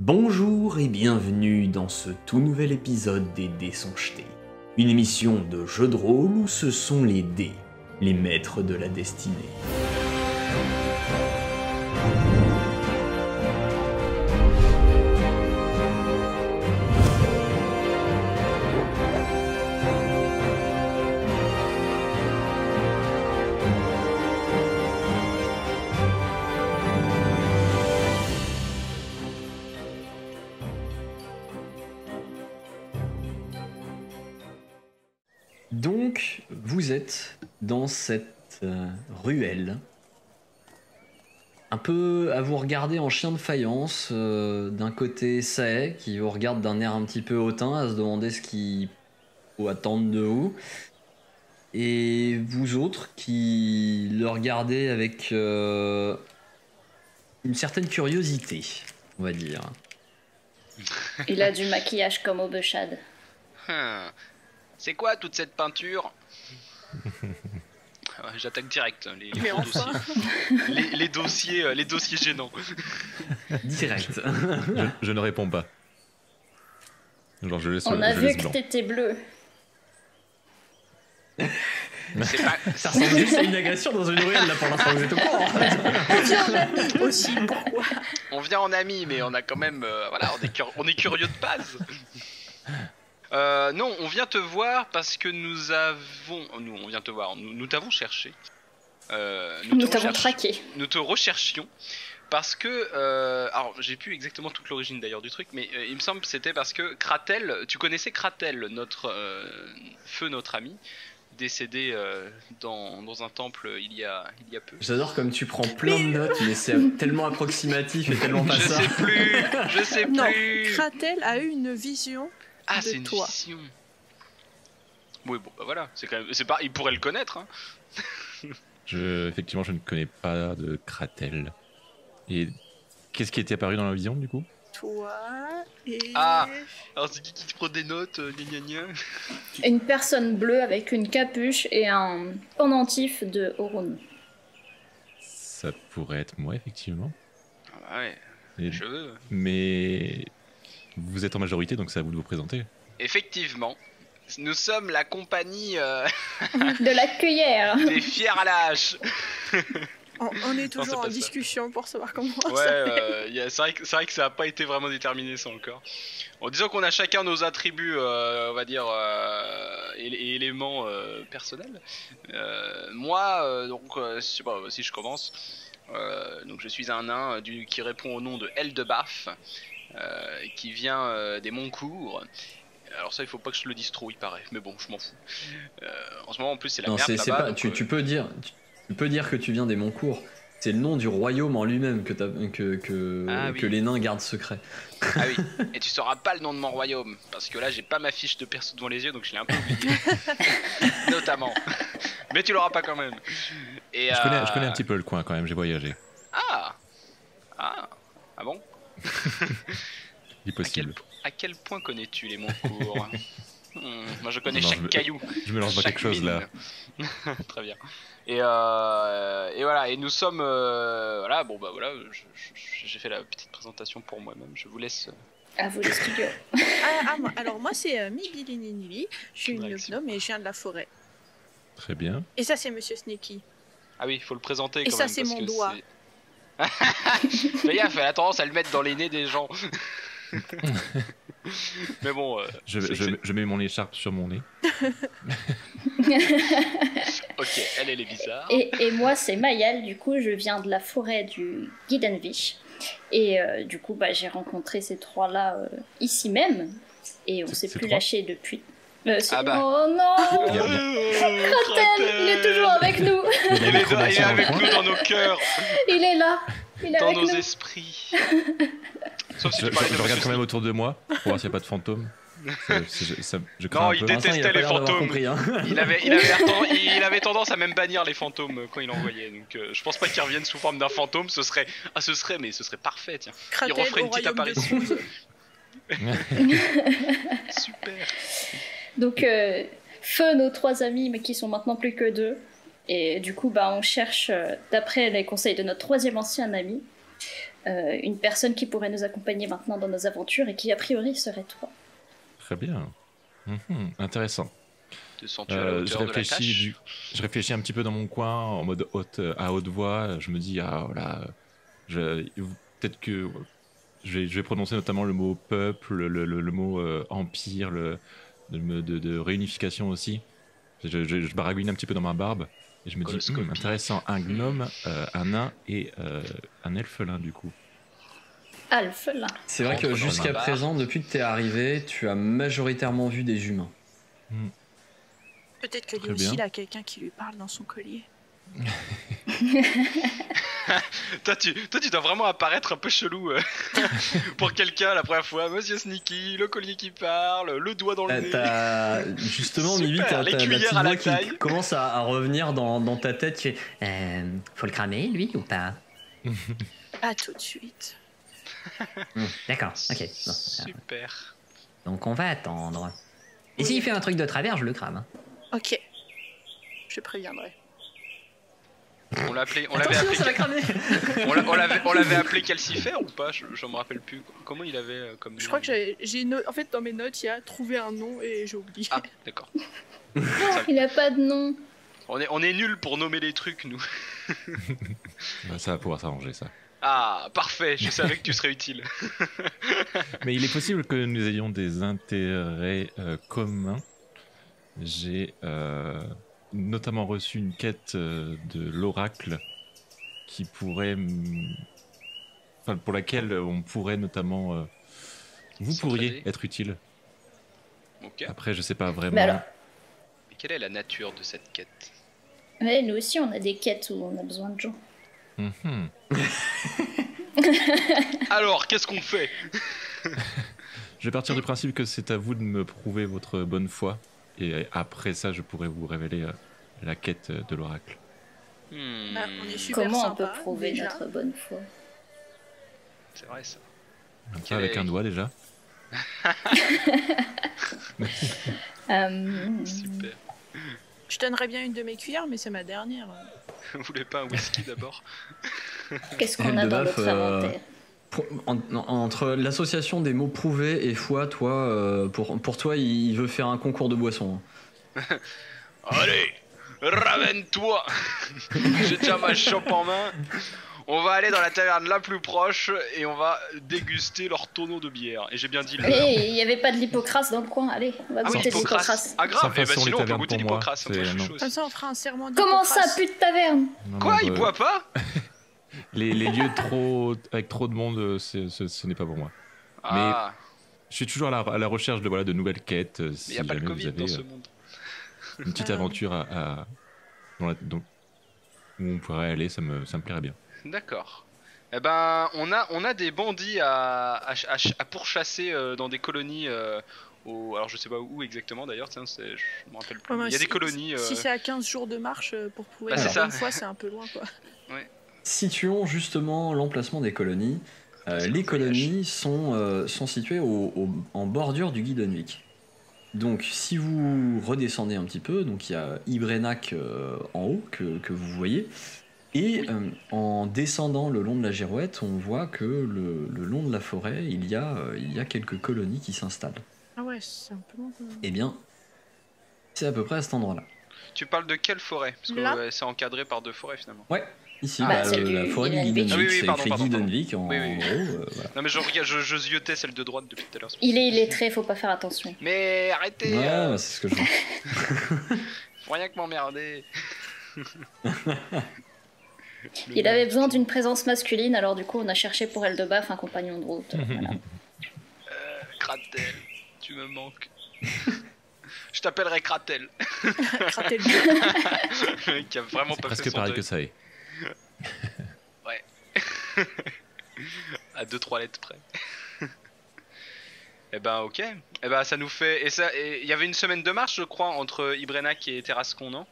Bonjour et bienvenue dans ce tout nouvel épisode des Dés sont jetés, une émission de jeu de rôle où ce sont les dés, les maîtres de la destinée. Donc, vous êtes dans cette ruelle, un peu à vous regarder en chien de faïence, d'un côté Sae, qui vous regarde d'un air un petit peu hautain, à se demander ce qu'il faut attendre de vous, et vous autres qui le regardez avec une certaine curiosité, on va dire. Il a du maquillage comme au Bechad. C'est quoi toute cette peinture? J'attaque direct les dossiers. les dossiers gênants. Direct. Je ne réponds pas. Genre, je laisse, on a vu que t'étais bleu. Pas... Ça ressemble juste à une agression dans une ruelle là pour l'instant, vous êtes au courant. On vient en ami aussi, pourquoi? On vient en ami, mais on a quand même, voilà, on est curieux de base. Non, on vient te voir parce que nous avons... Nous, on vient te voir, nous t'avons cherché. Nous t'avons traqué. Nous te recherchions parce que... alors, j'ai plus exactement toute l'origine d'ailleurs du truc, mais il me semble que c'était parce que Kratel... Tu connaissais Kratel, notre ami, décédé dans un temple il y a peu. J'adore comme tu prends plein de notes, mais c'est tellement approximatif et tellement pas ça. Je sais plus. Non, Kratel a eu une vision... Ah, c'est une vision. Oui, bon, bah voilà, c'est quand même, c'est pas, il pourrait le connaître. Hein. Effectivement, je ne connais pas de Kratel. Et qu'est-ce qui était apparu dans la vision, du coup? Toi et... Ah, alors c'est qui te prend des notes, Une personne bleue avec une capuche et un pendentif de Auron. Ça pourrait être moi, effectivement. Ah bah ouais, les cheveux. Mais... Vous êtes en majorité, donc c'est à vous de vous présenter. Effectivement, nous sommes la compagnie... de la cueillère. Des fiers à la hache. On est toujours en discussion pour savoir comment on c'est vrai que ça n'a pas été vraiment déterminé, ça encore. En disant qu'on a chacun nos attributs, on va dire, et éléments personnels. Moi, donc, je sais pas si je commence. Donc je suis un nain qui répond au nom de Eldebaf. Qui vient des Montcoeur. Alors ça, il faut pas que je le dise trop, il paraît. Mais bon, je m'en fous. En ce moment, en plus, c'est la merde là-bas. Tu peux dire que tu viens des Montcoeur. C'est le nom du royaume en lui-même que les nains gardent secret. Ah oui. Et tu sauras pas le nom de mon royaume parce que là, j'ai pas ma fiche de perso devant les yeux, donc je l'ai un peu oublié. Notamment. Mais tu l'auras pas quand même. Et je connais un petit peu le coin quand même. J'ai voyagé. Ah bon? À quel point connais-tu les Montcoeur? Moi je connais chaque caillou. Je me lance pas quelque chose là. Très bien. Et voilà. Et nous sommes voilà. Bon bah voilà. J'ai fait la petite présentation pour moi-même. Je vous laisse. À vous les studios. Alors moi c'est Mibi Lininili. Je suis une gnome et je viens de la forêt. Très bien. Et ça c'est Monsieur Sneaky. Ah oui, il faut le présenter. Et ça c'est mon doigt. Fais gaffe, elle a tendance à le mettre dans les nez des gens. Mais bon, je mets mon écharpe sur mon nez. Ok, elle est bizarre. Et moi, c'est Mayal, du coup, je viens de la forêt du Guidenwick. Et du coup, bah, j'ai rencontré ces trois-là ici même. Et on s'est plus lâchés depuis. Oh non, Kratel, il est toujours avec nous. Il est avec nous dans nos cœurs. Il est là, dans nos esprits. Sauf si je regarde quand même autour de moi pour voir s'il n'y a pas de fantômes. Non, il détestait les fantômes. Il avait tendance à même bannir les fantômes quand il en voyait. Donc je pense pas qu'ils reviennent sous forme d'un fantôme. Ce serait parfait. Tiens, il referait une petite apparition. Super. Donc, feu nos trois amis, mais qui sont maintenant plus que deux. Et du coup, bah, on cherche, d'après les conseils de notre troisième ancien ami, une personne qui pourrait nous accompagner maintenant dans nos aventures et qui a priori serait toi. Très bien. Intéressant. Je réfléchis un petit peu dans mon coin en mode à haute voix. Je me dis, ah voilà, peut-être que je vais prononcer notamment le mot peuple, le mot empire, de réunification aussi. Je baragouine un petit peu dans ma barbe et je me dis, intéressant, un gnome, un nain et un elfelin du coup. Alphelin. C'est vrai que jusqu'à présent, depuis que tu es arrivé, tu as majoritairement vu des humains. Peut-être que lui aussi, il a quelqu'un qui lui parle dans son collier. toi, tu dois vraiment apparaître un peu chelou pour quelqu'un la première fois. Monsieur Sneaky, le collier qui parle, le doigt dans le nez. Justement, Mibi, t'as la petite voix qui commence à revenir dans ta tête. Tu fais, faut le cramer, lui, ou pas? Pas tout de suite. D'accord, ok. Bon, super. Donc on va attendre. Et s'il fait un truc de travers, je le crame. Ok, je préviendrai. On l'avait appelé calcifère ou pas? Je me rappelle plus. Comment il avait comme nom? Je crois que j'ai une... En fait, dans mes notes, il y a trouvé un nom et j'ai oublié. Ah, d'accord. Non, il a pas de nom. On est nuls pour nommer les trucs, nous. Ça va pouvoir s'arranger, ça. Ah, parfait, je savais que tu serais utile. Mais il est possible que nous ayons des intérêts communs. J'ai notamment reçu une quête de l'oracle qui pourrait... Enfin, pour laquelle on pourrait notamment... vous pourriez être utile. Okay. Après, je sais pas vraiment. Mais alors... Mais quelle est la nature de cette quête? Mais nous aussi, on a des quêtes où on a besoin de gens. Alors, qu'est-ce qu'on fait? Je vais partir du principe que c'est à vous de me prouver votre bonne foi. Et après ça, je pourrai vous révéler la quête de l'oracle. Bah, comment on peut prouver notre bonne foi? C'est vrai ça. Okay. Avec un doigt déjà. Super. Je donnerais bien une de mes cuillères, mais c'est ma dernière. Vous voulez pas un whisky d'abord? Qu'est-ce qu'on a dans notre inventaire? Entre l'association des mots prouver et foi, toi, pour toi, il veut faire un concours de boissons. Allez, ramène-toi. Je tiens ma chope en main. On va aller dans la taverne la plus proche et on va déguster leur tonneau de bière. Et j'ai bien dit. Il n'y avait pas de l'hypocrase dans le coin. Allez, on va goûter l'hypocrase. Ah grave, eh ben sinon on peut goûter l'hypocrase. Comme ça on fera un serment d'hypocrase. Comment ça, pute taverne? Quoi, il boit pas? Les lieux avec trop de monde, ce n'est pas pour moi. Ah. Mais je suis toujours à la recherche de nouvelles quêtes. Il n'y a pas le Covid dans ce monde. Une petite aventure où on pourrait aller, ça me plairait bien. D'accord. Eh ben, on a des bandits à pourchasser dans des colonies. Alors je sais pas où exactement d'ailleurs. Tiens, je me rappelle plus. Ouais, il y a des colonies. Si c'est à 15 jours de marche pour prouver une fois, c'est un peu loin, quoi. Ouais. Situons justement l'emplacement des colonies. Les colonies sont situées en bordure du Guidenwick. Donc si vous redescendez un petit peu, donc il y a Ibrénac en haut que vous voyez. Et en descendant le long de la Gérouette, on voit que le long de la forêt, il y a quelques colonies qui s'installent. Ah ouais, c'est un peu long. Eh bien, c'est à peu près à cet endroit-là. Tu parles de quelle forêt? Parce que c'est encadré par deux forêts finalement. Ouais, ici, la forêt du Guidenwick, c'est Guidenwick en gros. Voilà. Non mais je ziotais celle de droite depuis tout à l'heure. Il est illettré, faut pas faire attention. Mais arrêtez. Ouais, bah, c'est ce que je veux. Faut rien que m'emmerder. Il avait besoin d'une présence masculine, alors du coup on a cherché pour Eldebaf un compagnon de route. Voilà. Kratel, tu me manques. Je t'appellerai Kratel. Kratel. Qui a vraiment pas presque fait son pareil deuil. Que ça est. Ouais. À 2-3 lettres près. Eh ben ok. Eh ben ça nous fait. Et ça. Il y avait une semaine de marche, je crois, entre Ibrénac et Tarascon, non?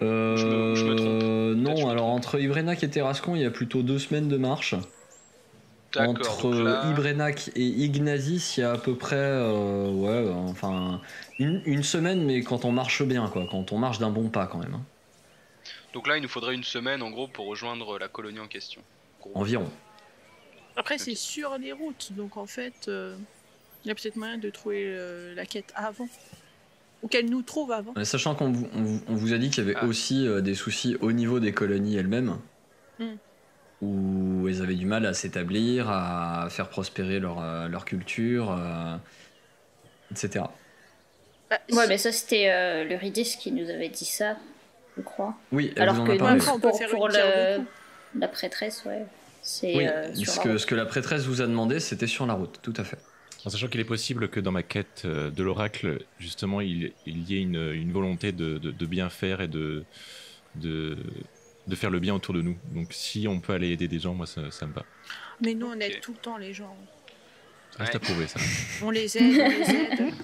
Je me trompe. Non, alors entre Ibrénac et Tarascon, il y a plutôt 2 semaines de marche. Entre là... Ibrénac et Ignazis, il y a à peu près une semaine, mais quand on marche bien, quoi, quand on marche d'un bon pas quand même. Hein. Donc là, il nous faudrait une semaine en gros pour rejoindre la colonie en question. Environ. Après, c'est sur les routes, donc en fait, il y a peut-être moyen de trouver la quête avant. Ou qu'elle nous trouve avant. Mais sachant qu'on vous a dit qu'il y avait aussi des soucis au niveau des colonies elles-mêmes, où elles avaient du mal à s'établir, à faire prospérer leur culture, etc. Bah, ouais, mais ça c'était Eurydice qui nous avait dit ça, je crois. Oui, elle vous en a parlé. Alors que pour la prêtresse, ouais. Oui, ce que la prêtresse vous a demandé, c'était sur la route, tout à fait. En sachant qu'il est possible que dans ma quête de l'oracle, justement, il y ait une volonté de bien faire et de faire le bien autour de nous. Donc si on peut aller aider des gens, moi ça me va. Mais nous, on aide tout le temps les gens. Ça reste à prouver, ça. On les aide, on les aide.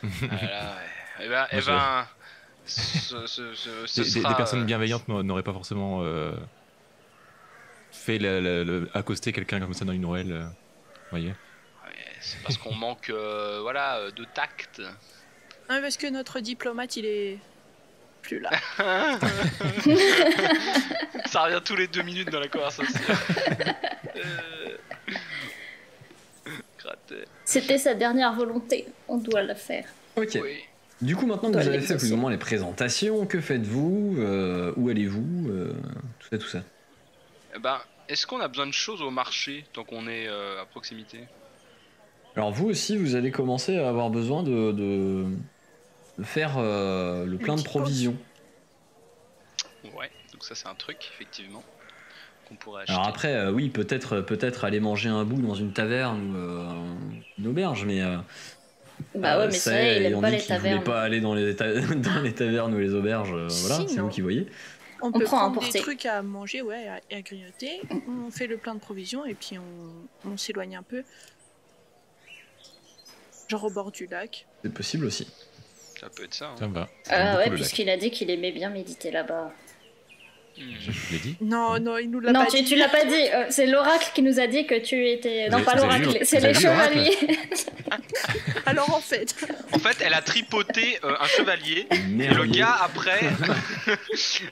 Voilà, ouais. Eh ben, des personnes bienveillantes n'auraient pas forcément fait accoster quelqu'un comme ça dans une ruelle, voyez. C'est parce qu'on manque voilà, de tact. Non, parce que notre diplomate, il est plus là. Ça revient tous les 2 minutes dans la conversation. C'était sa dernière volonté, on doit la faire. Ok. Oui. Du coup, maintenant que vous avez fait plus ou moins les présentations, que faites-vous? Où allez-vous? Tout ça, tout ça. Eh ben, est-ce qu'on a besoin de choses au marché tant qu'on est à proximité? Alors vous aussi, vous allez commencer à avoir besoin de faire le plein de provisions. Ouais, donc ça c'est un truc, effectivement, qu'on pourrait acheter. Alors après, oui, peut-être aller manger un bout dans une taverne ou une auberge, mais... bah ouais, mais ça, il aime pas les tavernes. Vous ne pas aller dans les tavernes ou les auberges, voilà, c'est vous qui voyez. On peut prendre des trucs à manger, ouais, à grignoter, on fait le plein de provisions et puis on s'éloigne un peu. Genre au bord du lac. C'est possible aussi. Ça peut être ça. Hein. Ça va. Ah ouais, puisqu'il a dit qu'il aimait bien méditer là-bas. Je vous l'ai dit. Non, il nous l'a pas dit. Non, tu l'as pas dit. C'est l'oracle qui nous a dit que tu étais... Non, pas l'oracle, c'est les chevaliers. Alors en fait... En fait, elle a tripoté un chevalier. Et le gars, après...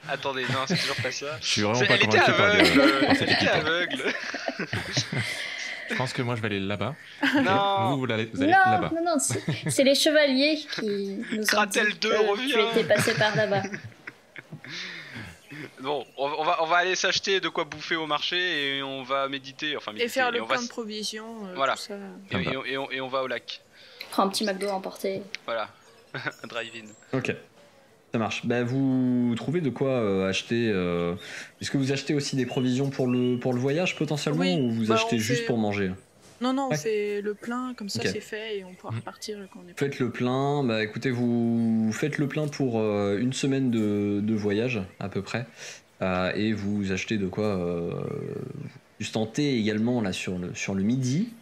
Attendez, non, c'est toujours pas ça. Je suis vraiment pas convaincu par des... Elle était aveugle. Je pense que moi je vais aller là-bas. Non, vous allez là-bas. Non, c'est les chevaliers qui nous ont dit que tu étais passé par là-bas. Bon, on va aller s'acheter de quoi bouffer au marché et on va méditer. Enfin, méditer et faire le plein de provisions. Voilà. Tout ça. Et on va au lac. Prends un petit McDo à emporter. Voilà, un drive-in. Ok, ça marche. Bah, vous trouvez de quoi acheter Est-ce que vous achetez aussi des provisions pour le voyage potentiellement, ou vous achetez juste pour manger? Non, on fait le plein, comme ça c'est fait et on pourra repartir quand on est prêt. Faites le plein, bah écoutez, vous faites le plein pour une semaine de voyage à peu près, et vous achetez de quoi sustenter également là sur le midi.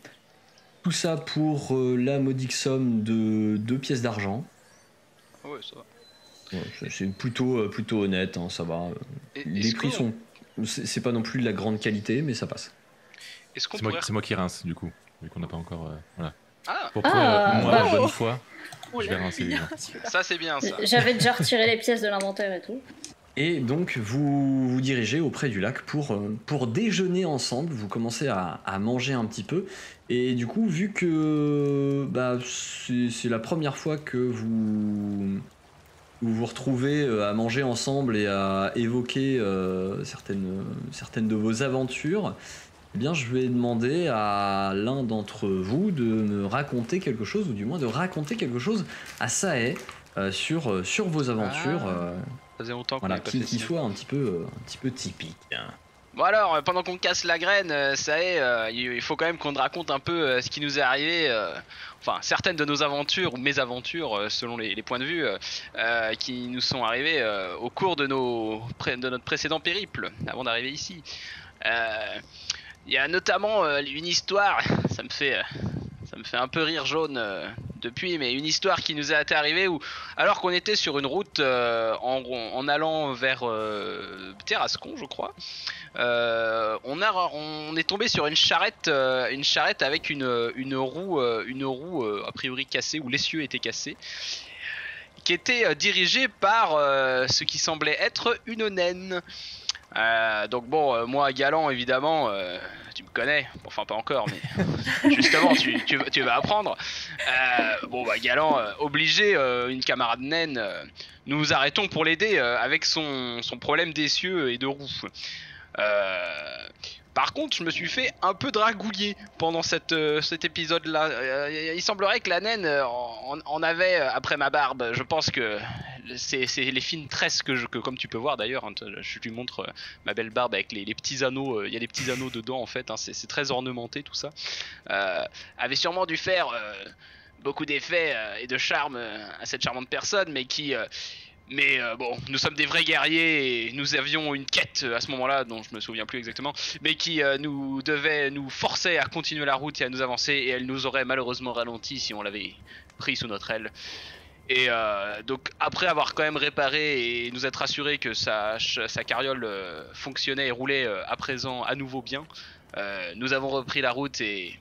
Tout ça pour la modique somme de 2 pièces d'argent. Ah ouais, ça va. Ouais, c'est plutôt honnête, hein, ça va. Les prix sont... C'est pas non plus de la grande qualité, mais ça passe. C'est moi qui rince, du coup, vu qu'on n'a pas encore... voilà. Pour moi, bonne foi, je vais rincer. Bien, ça, c'est bien, ça. J'avais déjà retiré les pièces de l'inventaire et tout. Et donc, vous vous dirigez auprès du lac pour déjeuner ensemble. Vous commencez à manger un petit peu. Et du coup, vu que c'est la première fois que vous vous retrouvez à manger ensemble et à évoquer certaines de vos aventures, eh bien je vais demander à l'un d'entre vous de me raconter quelque chose, ou du moins de raconter quelque chose à Sae sur vos aventures. Ça faisait longtemps qu'on n'avait pas fait ça. Qui soit un petit peu typique. Bon alors, pendant qu'on casse la graine, Sae, il faut quand même qu'on te raconte un peu ce qui nous est arrivé... Enfin, certaines de nos aventures ou mes aventures, selon les points de vue, qui nous sont arrivées au cours de notre précédent périple, avant d'arriver ici. Il y a notamment une histoire, ça me fait un peu rire jaune depuis, mais une histoire qui nous a été arrivée où, alors qu'on était sur une route en allant vers Tarascon, je crois, on est tombé sur une charrette avec une roue a priori cassée, où l'essieu était cassé, qui était dirigée par ce qui semblait être une naine. Donc bon, moi galant évidemment, tu me connais, enfin pas encore, mais justement tu vas apprendre. Bon bah Galant, obligé, une camarade naine, nous nous arrêtons pour l'aider avec son problème d'essieu et de roue. Par contre, je me suis fait un peu dragouiller pendant cet épisode-là. Il semblerait que la naine en avait après ma barbe. Je pense que c'est les fines tresses que comme tu peux voir d'ailleurs, hein, je lui montre ma belle barbe avec les petits anneaux. Il y a des petits anneaux dedans en fait, hein, c'est très ornementé tout ça. Avait sûrement dû faire beaucoup d'effets et de charme à cette charmante personne, mais qui... bon, nous sommes des vrais guerriers et nous avions une quête à ce moment-là, dont je me souviens plus exactement, mais qui nous forçait à continuer la route et à nous avancer, et elle nous aurait malheureusement ralenti si on l'avait pris sous notre aile. Et donc après avoir quand même réparé et nous être assuré que sa carriole fonctionnait et roulait à présent à nouveau bien, nous avons repris la route et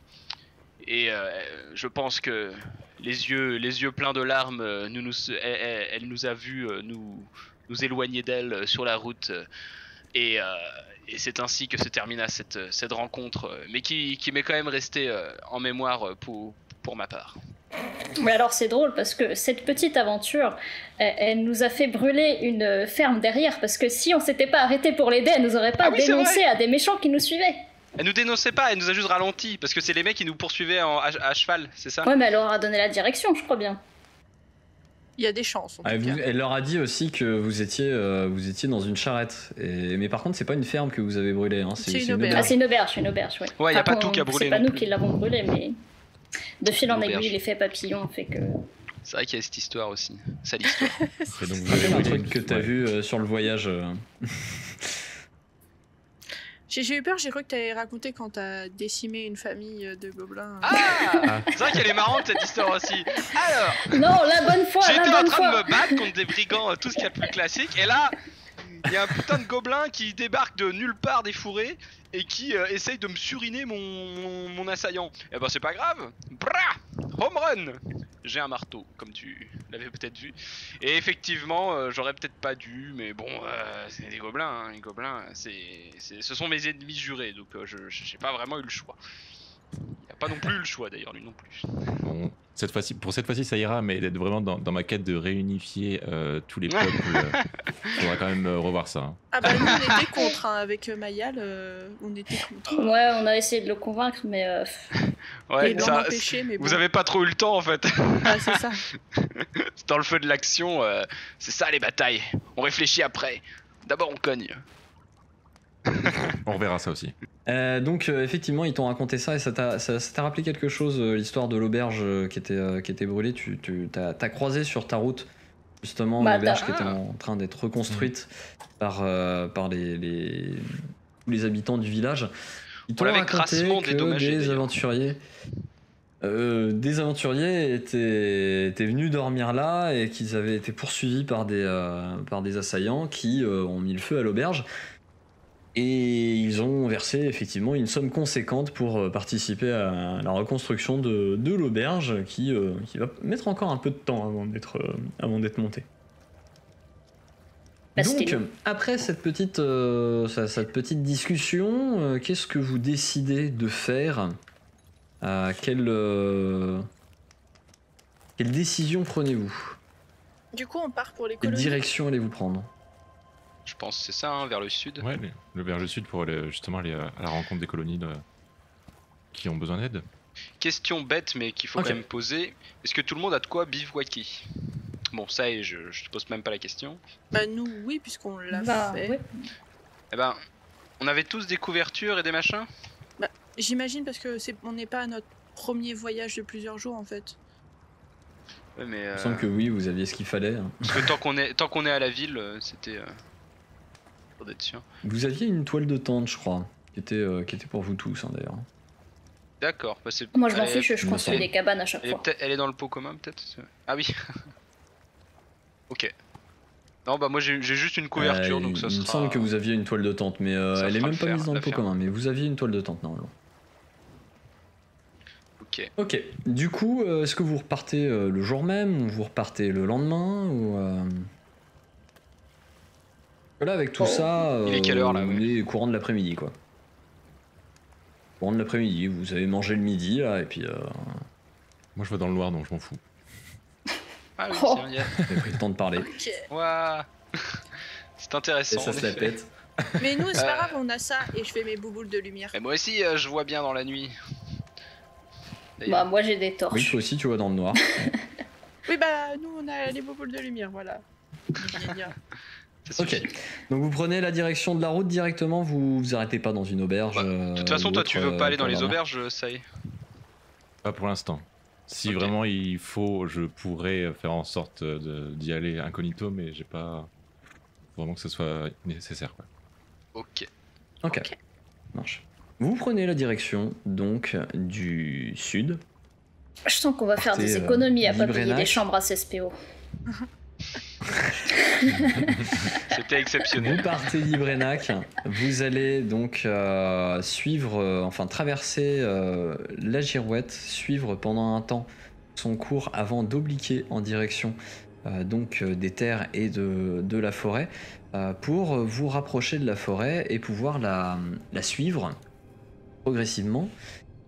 je pense que... Les yeux pleins de larmes, elle nous a vus nous éloigner d'elle sur la route. Et c'est ainsi que se termina cette rencontre, mais qui m'est quand même restée en mémoire pour ma part. Mais alors c'est drôle parce que cette petite aventure, elle nous a fait brûler une ferme derrière, parce que si on s'était pas arrêté pour l'aider, elle nous aurait pas dénoncé à des méchants qui nous suivaient. Elle nous dénonçait pas, elle nous a juste ralenti, parce que c'est les mecs qui nous poursuivaient à cheval, c'est ça? Ouais, mais elle leur a donné la direction, je crois bien. Il y a des chances. Elle leur a dit aussi que vous étiez dans une charrette. Mais par contre, c'est pas une ferme que vous avez brûlée, hein, c'est une auberge. Ah, c'est une auberge, ouais. Ouais, il n'y a pas tout qui a brûlé. C'est pas nous qui l'avons brûlée, mais de fil en aiguille, l'effet papillon fait que... C'est vrai qu'il y a cette histoire aussi, ça l'histoire. C'est donc le truc que t'as vu sur le voyage. J'ai eu peur, j'ai cru que t'allais raconter quand t'as décimé une famille de gobelins. Ah, c'est vrai qu'elle est marrante cette histoire aussi. Alors, non, la bonne foi. J'étais en train de me battre contre des brigands, tout ce qu'il y a de plus classique, et là, il y a un putain de gobelin qui débarque de nulle part des fourrés et qui essaye de me suriner mon assaillant. Eh ben c'est pas grave. Brah, home run. J'ai un marteau, comme tu l'avais peut-être vu. Et effectivement, j'aurais peut-être pas dû, mais bon, c'est des gobelins, hein, les gobelins, ce sont mes ennemis jurés, donc j'ai pas vraiment eu le choix. Il a pas non plus eu le choix d'ailleurs, lui non plus. Bon, pour cette fois-ci, ça ira, mais d'être vraiment dans ma quête de réunifier tous les peuples, il faudra quand même revoir ça. Hein. Ah bah nous, on était contre, hein, avec Mayal, on était contre. Ouais, on a essayé de le convaincre, mais... Ouais, ça, mais bon. Vous avez pas trop eu le temps en fait. Ah, c'est ça. C'est dans le feu de l'action, c'est ça les batailles. On réfléchit après. D'abord on cogne. On reverra ça aussi. Donc effectivement ils t'ont raconté ça et ça t'a rappelé quelque chose, l'histoire de l'auberge qui était brûlée. T'as croisé sur ta route justement l'auberge qui était en train d'être reconstruite par tous les habitants du village. Ils t'ont raconté que des aventuriers étaient venus dormir là et qu'ils avaient été poursuivis par des assaillants qui ont mis le feu à l'auberge. Et ils ont versé effectivement une somme conséquente pour participer à la reconstruction de l'auberge qui va mettre encore un peu de temps avant d'être montée. Donc, après cette petite discussion, qu'est-ce que vous décidez de faire? Quelle décision prenez-vous? Du coup, on part pour les colonies. Quelle direction allez-vous prendre? Je pense que c'est ça, hein, vers le sud. Ouais, vers le sud pour aller à la rencontre des colonies qui ont besoin d'aide. Question bête, mais qu'il faut quand même poser. Est-ce que tout le monde a de quoi bivouaquer? Bon, ça, et je te pose même pas la question. Bah nous, oui, puisqu'on l'a fait. Ouais. Eh ben, on avait tous des couvertures et des machins. Bah, j'imagine, parce que on n'est pas à notre premier voyage de plusieurs jours, en fait. Ouais, mais... Il me semble que oui, vous aviez ce qu'il fallait. Hein. Parce que tant qu'on est à la ville, c'était... Pour être sûr. Vous aviez une toile de tente, je crois, qui était pour vous tous, hein, d'ailleurs. D'accord. Bah, moi, je m'en fiche, je construis des cabanes à chaque fois. Elle est dans le pot commun, peut-être. Ah oui. Ok. Non, bah moi j'ai juste une couverture, donc ça sera... Il me semble que vous aviez une toile de tente, mais elle est même pas mise dans le pot commun, mais vous aviez une toile de tente, normalement. Ok. Ok. Du coup, est-ce que vous repartez le jour même, ou vous repartez le lendemain, ou... Là, avec tout ça, il est quelle heure, là, on est courant de l'après-midi, quoi. courant de l'après-midi, vous avez mangé le midi là et puis... Moi je vois dans le noir donc je m'en fous. Ah oui, oh. J'ai pris le temps de parler. Okay. Wow. C'est intéressant. Et ça se la pète. Mais nous, c'est pas grave, on a ça et je fais mes bouboules de lumière. Mais moi aussi, je vois bien dans la nuit. Bah, moi j'ai des torches. Oui, toi aussi, tu vois dans le noir. Oui, bah, nous on a les bouboules de lumière, voilà. Ok, donc vous prenez la direction de la route directement, vous vous arrêtez pas dans une auberge. Bah, de toute façon, toi, tu veux pas aller dans les auberges, ça y est. Pas pour l'instant. Si okay. Vraiment il faut, je pourrais faire en sorte d'y aller incognito, mais j'ai pas vraiment que ce soit nécessaire. Quoi. Ok. Ok. Okay. Marche. Vous prenez la direction donc du sud. Je sens qu'on va faire des économies à pas payer des chambres à CSPO. C'était exceptionnel. Vous partez d'Ibrénac, vous allez donc suivre, enfin traverser la Gérouette, suivre pendant un temps son cours avant d'obliquer en direction donc des terres et de la forêt pour vous rapprocher de la forêt et pouvoir la suivre progressivement,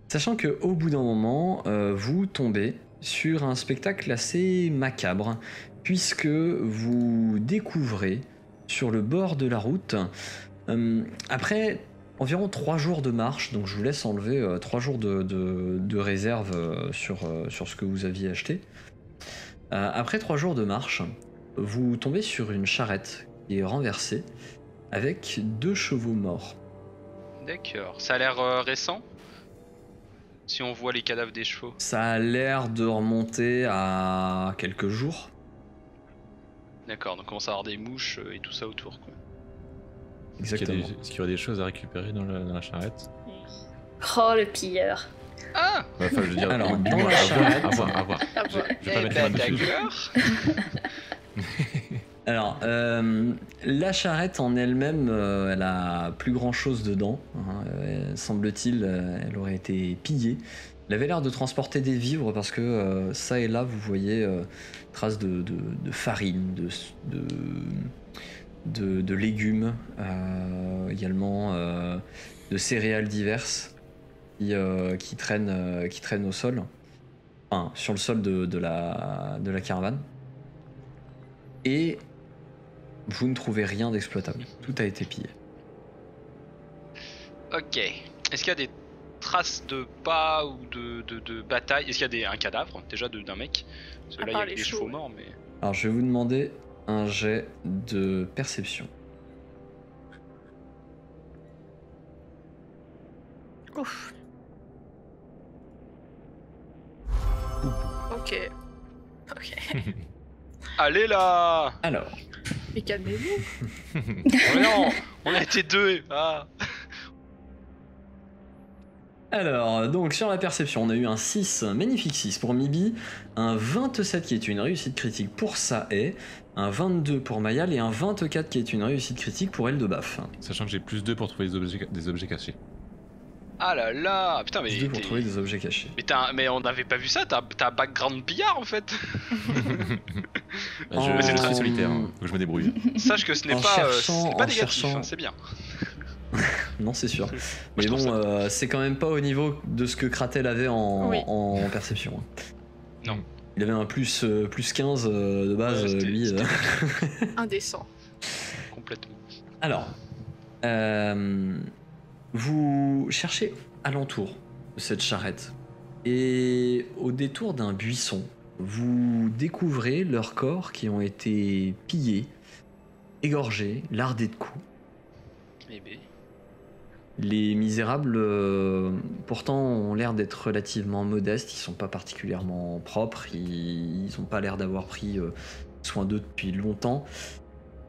sachant que au bout d'un moment vous tombez sur un spectacle assez macabre. Puisque vous découvrez sur le bord de la route, après environ 3 jours de marche, donc je vous laisse enlever 3 jours de réserve sur ce que vous aviez acheté, après 3 jours de marche, vous tombez sur une charrette qui est renversée avec 2 chevaux morts. D'accord, ça a l'air récent ? Si on voit les cadavres des chevaux. Ça a l'air de remonter à quelques jours. D'accord, donc on commence à avoir des mouches et tout ça autour. Quoi. Exactement. Est-ce qu'il y aurait des choses à récupérer dans la charrette? Oh, le pilleur. Ah enfin, je veux dire, alors, dans la charrette... À voir. Je vais pas mettre la main. Alors, la charrette en elle-même, elle a plus grand-chose dedans. Hein. Semble-t-il, elle aurait été pillée. Il avait l'air de transporter des vivres parce que ça et là, vous voyez traces de farine, de légumes, également de céréales diverses qui traînent au sol, enfin sur le sol de la caravane. Et vous ne trouvez rien d'exploitable. Tout a été pillé. Ok. Est-ce qu'il y a des traces de pas ou de bataille? Est-ce qu'il y a un cadavre déjà d'un mec? Parce que là, il y avait des chevaux morts, mais... Alors, je vais vous demander un jet de perception. Ouf. Ok. Ok. Allez là! Alors... Mais calmez-vous. Oh non, on a été 2. Ah. Alors, donc sur la perception, on a eu un 6, un magnifique 6 pour Mibi, un 27 qui est une réussite critique pour Sae, un 22 pour Mayal et un 24 qui est une réussite critique pour Eldebaf. Sachant que j'ai plus 2 pour trouver des objets cachés. Ah là là, putain, mais... Plus 2 pour trouver des objets cachés. Mais on n'avait pas vu ça, t'as un background pillard en fait. C'est très solitaire, hein, je me débrouille. Sache que ce n'est pas négatif, hein, c'est bien. Non, c'est sûr. Mais bon, c'est quand même pas au niveau de ce que Kratel avait en perception. Non. Il avait un plus 15 de base, lui. Indécent. Complètement. Alors, vous cherchez alentour de cette charrette. Et au détour d'un buisson, vous découvrez leurs corps qui ont été pillés, égorgés, lardés de coups. Eh bien. Les misérables, pourtant, ont l'air d'être relativement modestes, ils sont pas particulièrement propres, ils ont pas l'air d'avoir pris soin d'eux depuis longtemps,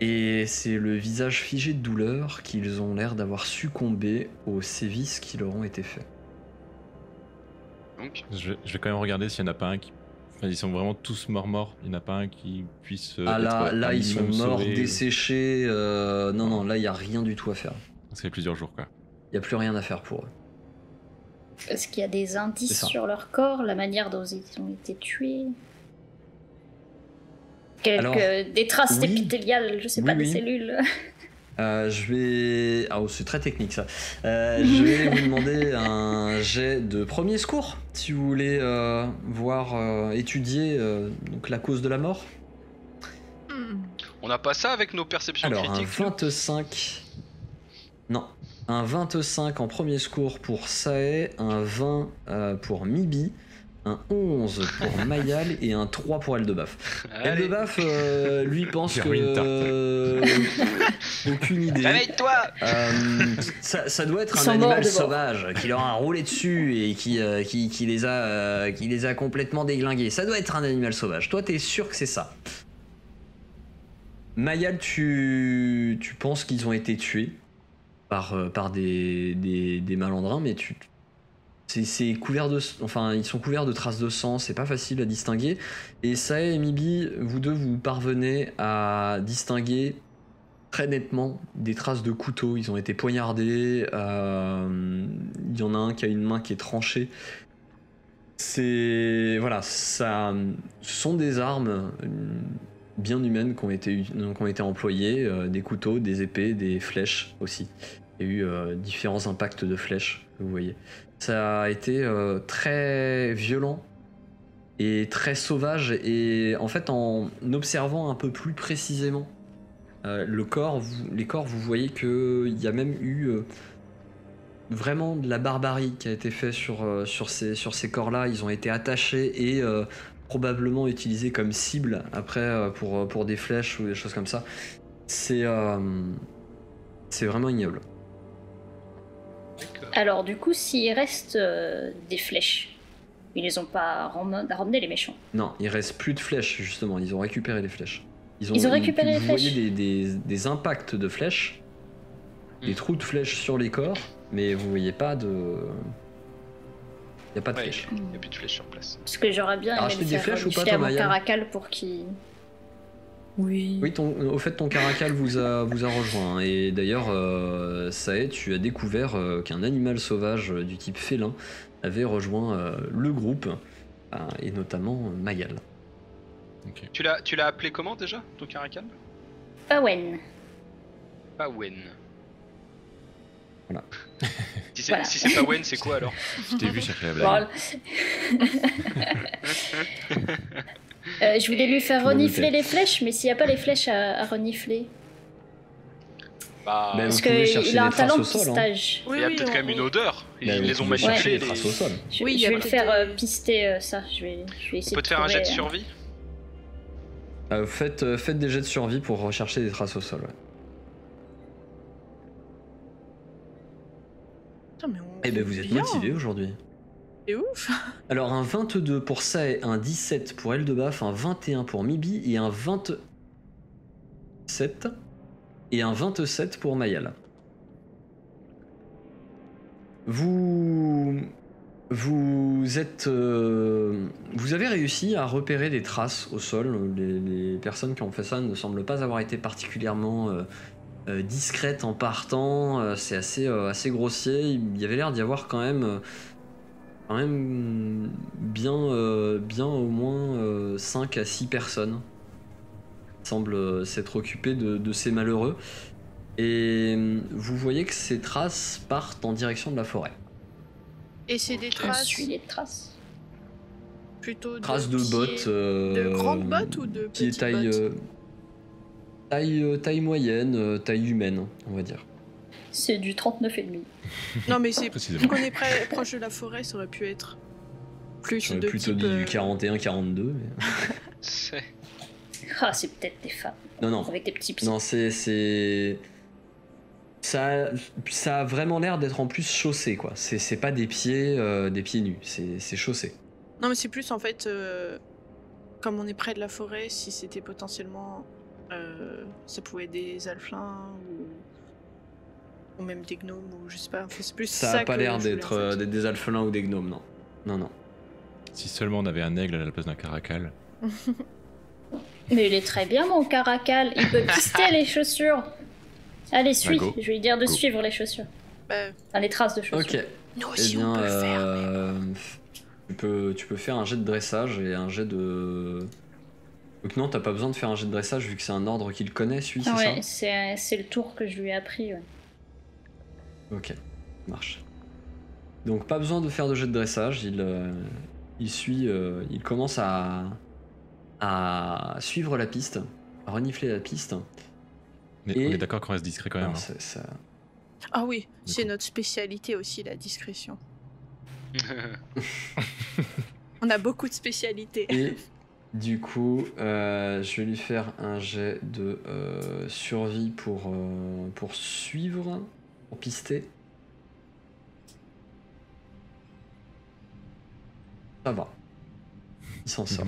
et c'est le visage figé de douleur qu'ils ont l'air d'avoir succombé aux sévices qui leur ont été faits. Donc, je vais quand même regarder s'il y en a pas un qui... Enfin, ils sont vraiment tous morts, il n'y en a pas un qui puisse... Ah là, ils sont morts, desséchés, non, là, il n'y a rien du tout à faire. Ça fait plusieurs jours, quoi. Il n'y a plus rien à faire pour eux. Est-ce qu'il y a des indices sur leur corps, la manière dont ils ont été tués? Des traces épithéliales, je sais pas, des cellules. Je vais... Ah, oh, c'est très technique ça. Je vais vous demander un jet de premier secours, si vous voulez voir, étudier donc la cause de la mort. On n'a pas ça avec nos perceptions critiques. Alors, un 25... Non. Un 25 en premier secours pour Sae, un 20 pour Mibi, un 11 pour Mayal et un 3 pour Eldebaf. Eldebaf, lui, pense que... aucune idée. Réveille-toi. Ça doit être un animal sauvage qui leur a roulé dessus et qui les a complètement déglingués. Ça doit être un animal sauvage. Toi, t'es sûr que c'est ça. Mayal, tu penses qu'ils ont été tués par des malandrins, mais c'est couvert de... Enfin, ils sont couverts de traces de sang, c'est pas facile à distinguer. Et Sae et Mibi, vous deux, vous parvenez à distinguer très nettement des traces de couteaux. Ils ont été poignardés, il y en a un qui a une main qui est tranchée. C'est... Voilà, ça... Ce sont des armes... bien humaines qui ont été employées, des couteaux, des épées, des flèches aussi. Il y a eu différents impacts de flèches, vous voyez. Ça a été très violent et très sauvage, et en fait, en observant un peu plus précisément les corps, vous voyez qu'il y a même eu vraiment de la barbarie qui a été faite sur ces corps-là. Ils ont été attachés et... probablement utilisé comme cible après pour des flèches ou des choses comme ça. C'est vraiment ignoble. Alors du coup, s'il reste des flèches, ils les ont pas ramené les méchants. Non, il reste plus de flèches justement, ils ont récupéré les flèches. Ils ont récupéré les flèches. Vous voyez des impacts de flèches, des trous de flèches sur les corps, mais vous voyez pas de... Y a pas de flèches. Y a plus de flèches sur place. Parce que j'aurais bien acheté des flèches ou pas, ton caracal pour qui... Oui. Oui, au fait, ton caracal vous a rejoint. Et d'ailleurs, Sae, tu as découvert qu'un animal sauvage du type félin avait rejoint le groupe, et notamment Mayal. Okay. Tu l'as appelé comment déjà, ton caracal? Pawen. Voilà. Si c'est pas Wen, c'est quoi alors? Je t'ai vu chercher la blague. Je voulais lui faire renifler les flèches, mais s'il n'y a pas les flèches à renifler. Bah, parce qu'il a un talent de pistage. Il y a peut-être quand même une odeur. Ils les ont mâchiflés. Oui, je vais le faire pister ça. On peut te faire un jet de survie? Faites des jets de survie pour rechercher des traces au sol. Eh ben vous êtes motivés aujourd'hui. C'est ouf. Alors un 22 pour Sae, un 17 pour Eldebaf, un 21 pour Mibi et un 27 pour Mayal. Vous avez réussi à repérer des traces au sol. Les personnes qui ont fait ça ne semblent pas avoir été particulièrement... discrète en partant, c'est assez grossier. Il y avait l'air d'y avoir quand même bien au moins 5 à 6 personnes semblent s'être occupées de ces malheureux, et vous voyez que ces traces partent en direction de la forêt. Et c'est des traces plutôt de bottes, de grandes bottes ou de petites bottes? Taille moyenne, taille humaine, on va dire. C'est du 39,5. Non, mais c'est... Vu qu'on est proche de la forêt, ça aurait pu être plus de plutôt type... du 41-42. Mais... c'est... Ah, c'est peut-être des femmes. Non. Avec des petits pieds. Non, c'est... Ça a vraiment l'air d'être en plus chaussé, quoi. C'est pas des pieds nus, c'est chaussé. Non, mais c'est plus, en fait... comme on est près de la forêt, si c'était potentiellement... ça pouvait être des alflins ou même des gnomes, ou je sais pas. Enfin, c'est plus ça. Ça a pas l'air d'être des alflins ou des gnomes, non. Non. Si seulement on avait un aigle à la place d'un caracal. Mais il est très bien, mon caracal. Il peut pister les chaussures. Allez, suis. Je vais lui dire de suivre les chaussures. Enfin, les traces de chaussures. Ok. Nous aussi, on peut le faire. Tu peux faire un jet de dressage et un jet de... Donc non, t'as pas besoin de faire un jet de dressage vu que c'est un ordre qu'il connaît, celui, c'est ça ? Ouais, c'est le tour que je lui ai appris. Ouais. Ok, marche. Donc pas besoin de faire de jet de dressage, il commence à suivre la piste, à renifler la piste. On est d'accord qu'on reste discret quand même. Ah, hein. Ça... ah oui, c'est notre spécialité aussi, la discrétion. On a beaucoup de spécialités. Et du coup, je vais lui faire un jet de survie pour suivre, pour pister. Ça va. Il s'en sort.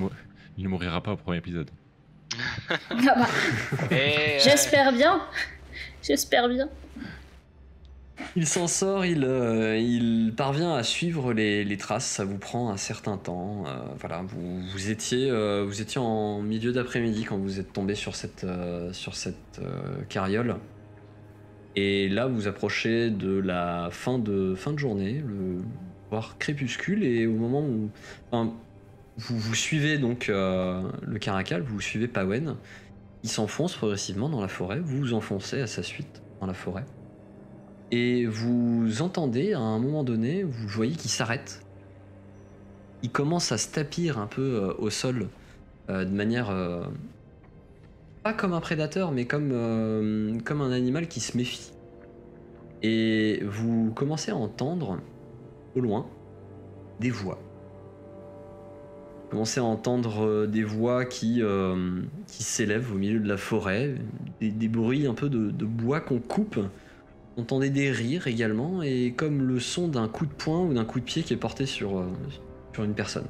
Il ne mourra pas au premier épisode. Ah bah. J'espère bien. J'espère bien. Il s'en sort, il parvient à suivre les traces, ça vous prend un certain temps. Voilà, vous étiez en milieu d'après-midi quand vous êtes tombé sur cette carriole. Et là, vous approchez de la fin de journée, voire crépuscule, et au moment où... Enfin, vous suivez donc le caracal, vous suivez Pawen, il s'enfonce progressivement dans la forêt, vous vous enfoncez à sa suite dans la forêt. Et vous entendez, à un moment donné, vous voyez qu'il s'arrête. Il commence à se tapir un peu au sol, de manière... pas comme un prédateur, mais comme un animal qui se méfie. Et vous commencez à entendre, au loin, des voix. Vous commencez à entendre des voix qui s'élèvent au milieu de la forêt, des bruits un peu de bois qu'on coupe. Vous entendez des rires également, et comme le son d'un coup de poing ou d'un coup de pied qui est porté sur une personne,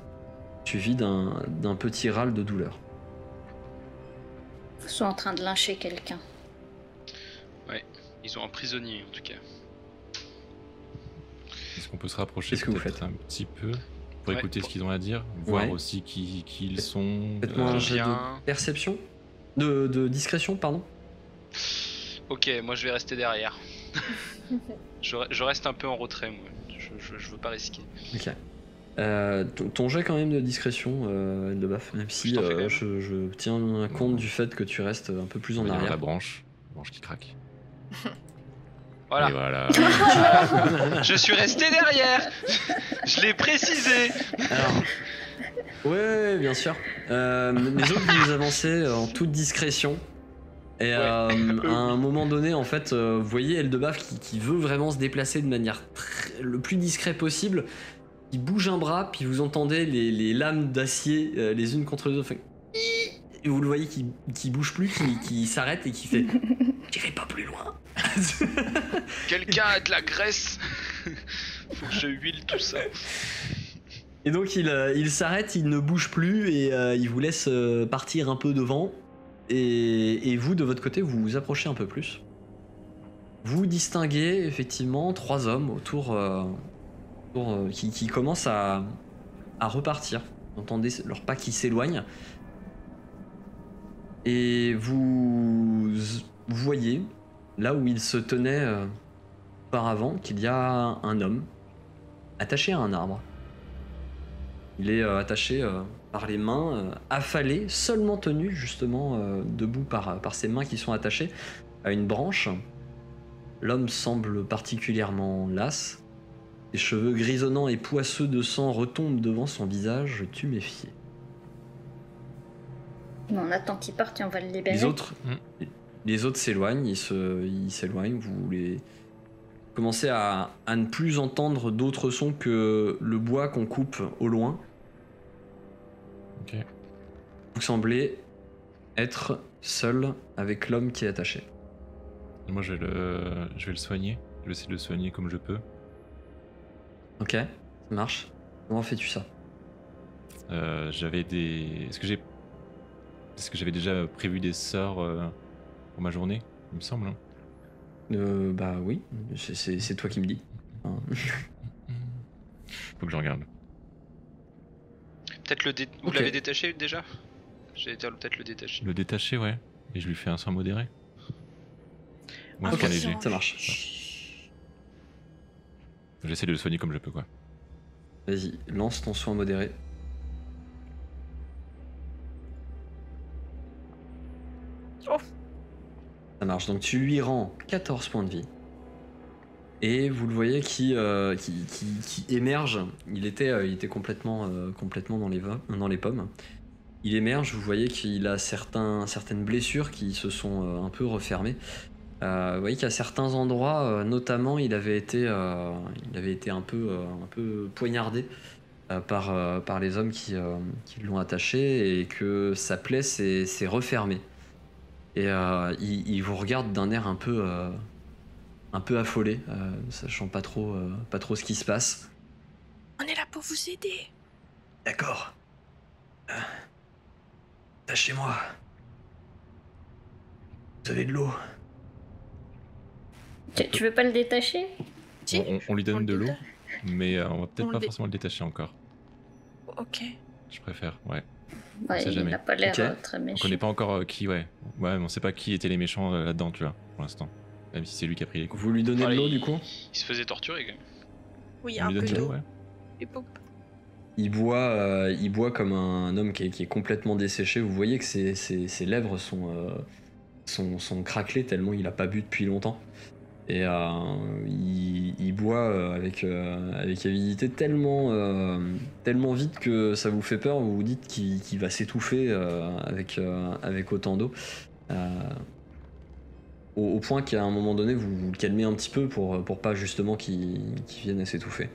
suivi d'un petit râle de douleur. Ils sont en train de lyncher quelqu'un. Ouais, ils ont un prisonnier en tout cas. Est-ce qu'on peut se rapprocher peut-être un petit peu pour écouter ce qu'ils ont à dire, voir aussi qui ils sont. Peut-être un jet de perception, de discrétion, pardon. Ok, moi je vais rester derrière. Je reste un peu en retrait, moi. Je veux pas risquer. Ok. Ton jet quand même de discrétion, Eldebaf, même si je tiens compte du fait que tu restes un peu plus en arrière. La branche qui craque. Voilà. Voilà. Je suis resté derrière. Je l'ai précisé. Alors. Ouais, bien sûr. Les autres, vous avancez en toute discrétion. Et à un moment donné, en fait, vous voyez Eldebaf qui veut vraiment se déplacer de manière le plus discret possible. Il bouge un bras, puis vous entendez les lames d'acier les unes contre les autres. Et vous le voyez qui bouge plus, qui s'arrête et qui fait « J'irai pas plus loin !» Quelqu'un a de la graisse. Faut que je huile tout ça. Et donc il s'arrête, il ne bouge plus et il vous laisse partir un peu devant. Et vous, de votre côté, vous vous approchez un peu plus. Vous distinguez effectivement trois hommes autour qui commencent à repartir. Vous entendez leurs pas qui s'éloignent. Et vous voyez, là où ils se tenaient auparavant, qu'il y a un homme attaché à un arbre. Il est attaché... par les mains, affalé, seulement tenu justement debout par ses mains qui sont attachées à une branche. L'homme semble particulièrement las. Ses cheveux grisonnants et poisseux de sang retombent devant son visage tuméfié. On attend qu'il parte et on va le libérer. Les autres s'éloignent, ils s'éloignent, vous les... Commencez à ne plus entendre d'autres sons que le bois qu'on coupe au loin. Okay. Vous semblez être seul avec l'homme qui est attaché. Moi je vais le soigner. Je vais essayer de le soigner comme je peux. Ok, ça marche. Comment fais-tu ça ? J'avais des... Est-ce que j'avais déjà prévu des sorts pour ma journée ? Il me semble. Bah oui, c'est toi qui me dis. Faut que je regarde. Vous l'avez détaché déjà ? J'allais dire peut-être le détacher. Le détacher, ouais. Et je lui fais un soin modéré. Ou un soin léger. Ça marche. Ouais. J'essaie de le soigner comme je peux, quoi. Vas-y, lance ton soin modéré. Ouf. Ça marche, donc tu lui rends 14 points de vie. Et vous le voyez qui émerge. Il était complètement dans les pommes. Il émerge, vous voyez qu'il a certaines blessures qui se sont un peu refermées. Vous voyez qu'à certains endroits, notamment, il avait été un peu poignardé par les hommes qui l'ont attaché, et que sa plaie s'est refermée. Et il vous regarde d'un air un peu affolé, sachant pas trop ce qui se passe. On est là pour vous aider. D'accord. Lâchez-moi. Vous avez de l'eau. Tu veux pas le détacher? On lui donne de l'eau, mais on va peut-être pas forcément le détacher encore. Ok. Je préfère, ouais. Ouais, il n'a pas l'air très méchant. On connaît pas encore qui, ouais. Ouais, mais on sait pas qui étaient les méchants là-dedans, tu vois, pour l'instant. Même si c'est lui qui a pris les coups. Vous lui donnez de l'eau, du coup? Il se faisait torturer, quand même. Oui, un peu d'eau, ouais. Il boit comme un homme qui est complètement desséché. Vous voyez que ses lèvres sont craquelées tellement il n'a pas bu depuis longtemps. Et il boit avec avidité tellement vite que ça vous fait peur. Vous vous dites qu'il va s'étouffer avec autant d'eau. Au point qu'à un moment donné, vous le calmez un petit peu pour pas justement qu'il vienne à s'étouffer.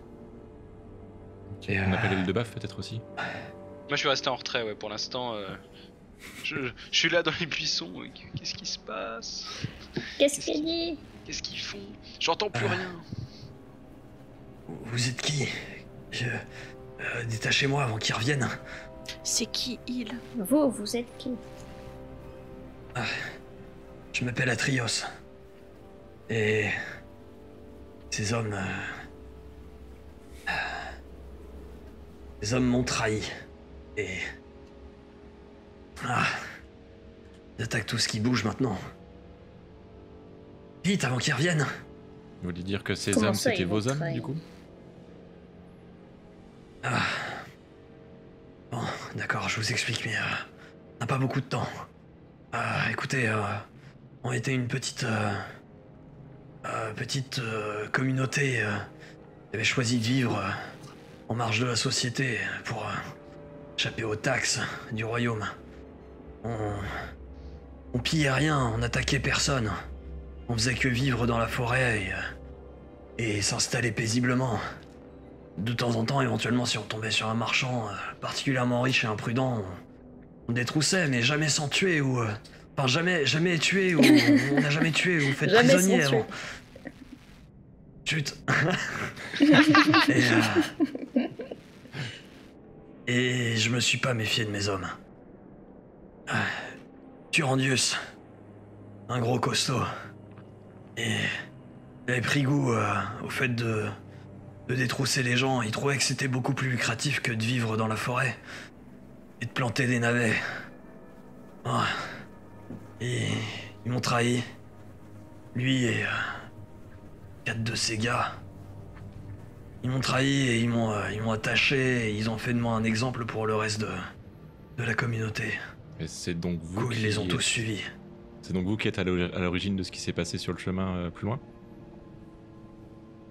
Okay. On appelle Eldebaf peut-être aussi. Moi je suis resté en retrait, ouais, pour l'instant. Je suis là dans les buissons. Qu'est-ce qui se passe? Qu'est-ce qu'il dit? Qu'est-ce qu'ils font? J'entends plus rien. Vous êtes qui? Détachez-moi avant qu'ils reviennent. C'est qui il? Vous êtes qui? Je m'appelle Atrios. Et ces hommes... Les hommes m'ont trahi et ils attaquent tout ce qui bouge maintenant. Vite avant qu'ils reviennent. Vous voulez dire que ces hommes c'était vos hommes du coup? Bon, d'accord, je vous explique, mais on n'a pas beaucoup de temps. Écoutez, on était une petite communauté qui avait choisi de vivre. En marge de la société, pour échapper aux taxes du royaume. On pillait rien, on attaquait personne. On faisait que vivre dans la forêt et s'installer paisiblement. De temps en temps, éventuellement, si on tombait sur un marchand particulièrement riche et imprudent, on détroussait, mais jamais sans tuer ou... Enfin, jamais tué ou... On n'a jamais tué ou fait prisonnier avant. Chut. Et je me suis pas méfié de mes hommes. Turandius, un gros costaud. Et il avait pris goût au fait de détrousser les gens. Il trouvait que c'était beaucoup plus lucratif que de vivre dans la forêt et de planter des navets. Oh. Et ils m'ont trahi. Lui et... 4 de ces gars. Ils m'ont trahi et ils m'ont attaché et ils ont fait de moi un exemple pour le reste de la communauté. Et c'est donc vous qui... ils les ont tous suivis. C'est donc vous qui êtes à l'origine de ce qui s'est passé sur le chemin plus loin?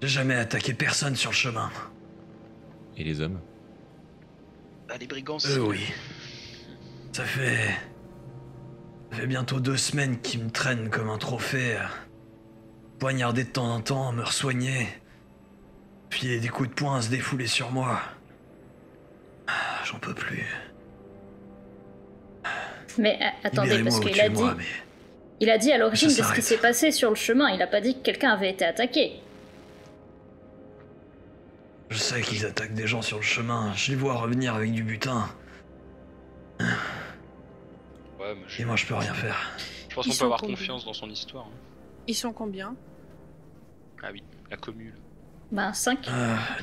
J'ai jamais attaqué personne sur le chemin. Et les hommes? Bah les brigands c'est... oui. Ça fait bientôt 2 semaines qu'ils me traînent comme un trophée. Poignarder de temps en temps, me re-soigner, filer des coups de poing, se défouler sur moi. J'en peux plus. Mais attendez, parce qu'il a dit... Il a dit à l'origine de ce qui s'est passé sur le chemin, il a pas dit que quelqu'un avait été attaqué. Je sais qu'ils attaquent des gens sur le chemin, je les vois revenir avec du butin. Ouais, mais et moi je peux rien faire. Je pense qu'on peut avoir confiance dans son histoire. Hein. Ils sont combien? Ah oui, la commune. Bah 5.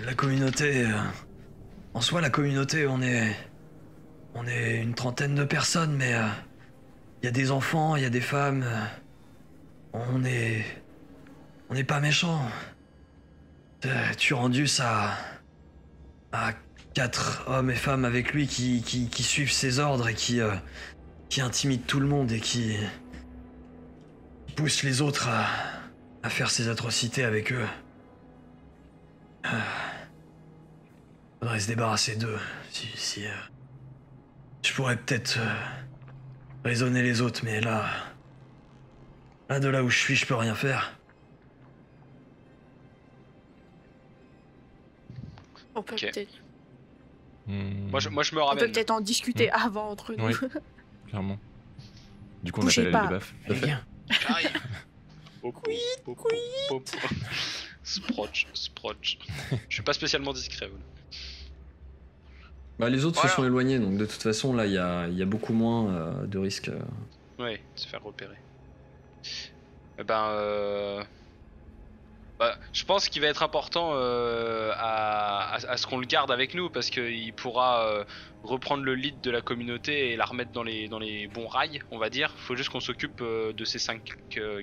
La communauté... en soi, la communauté, on est 30aine de personnes, mais... il y a des enfants, il y a des femmes... On n'est pas méchants. Turandius a 4 hommes et femmes avec lui qui suivent ses ordres et qui intimident tout le monde et qui... pousse les autres à faire ces atrocités avec eux. Faudrait se débarrasser d'eux. Si je pourrais peut-être raisonner les autres, mais là de là où je suis, je peux rien faire. On peut peut-être. Moi je me ramène. On peut peut-être en discuter avant entre nous. Oui, clairement. Du coup, on appelle Eldebaf. J'arrive. Sproch. Je suis pas spécialement discret. Voilà. Bah, les autres se sont éloignés, donc de toute façon, là, il y a beaucoup moins de risques. Ouais, de se faire repérer. Je pense qu'il va être important à ce qu'on le garde avec nous, parce qu'il pourra reprendre le lead de la communauté et la remettre dans les bons rails, on va dire. Faut juste qu'on s'occupe de ces 5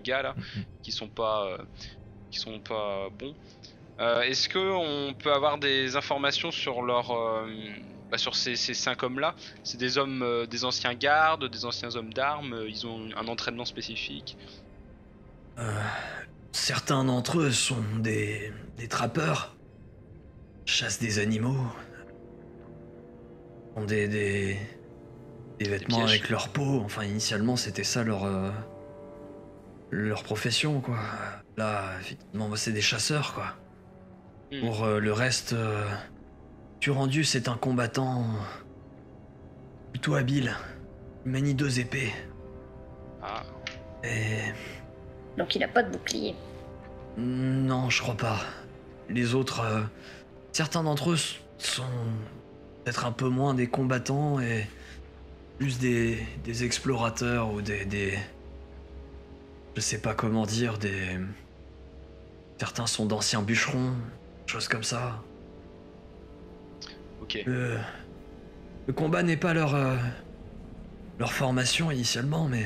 gars là qui sont pas bons. Est-ce qu'on peut avoir des informations sur ces 5 hommes là? C'est des hommes, des anciens gardes, des anciens hommes d'armes, ils ont un entraînement spécifique. Certains d'entre eux sont des trappeurs, chassent des animaux, ont des vêtements avec leur peau. Enfin, initialement, c'était ça leur profession, quoi. Là, effectivement, c'est des chasseurs, quoi. Pour le reste, Turandius est un combattant plutôt habile. Il manie 2 épées. Ah. Et... donc il n'a pas de bouclier. Non, je crois pas. Les autres, certains d'entre eux sont peut-être un peu moins des combattants et plus des explorateurs ou je sais pas comment dire, certains sont d'anciens bûcherons, choses comme ça. Ok. Le combat n'est pas leur formation initialement, mais...